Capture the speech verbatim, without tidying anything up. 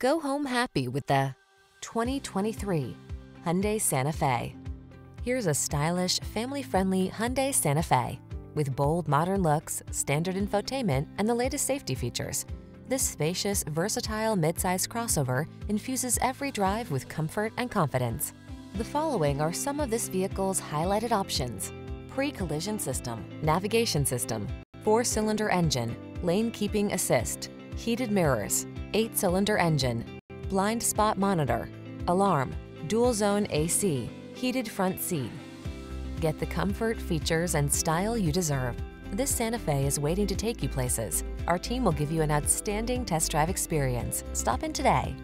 Go home happy with the twenty twenty-three Hyundai Santa Fe. Here's a stylish, family-friendly Hyundai Santa Fe with bold modern looks, standard infotainment, and the latest safety features. This spacious, versatile midsize crossover infuses every drive with comfort and confidence. The following are some of this vehicle's highlighted options: pre-collision system, navigation system, four-cylinder engine, lane keeping assist, heated mirrors, eight-cylinder engine, blind spot monitor, alarm, dual zone A C, heated front seat. Get the comfort, features, and style you deserve. This Santa Fe is waiting to take you places. Our team will give you an outstanding test drive experience. Stop in today.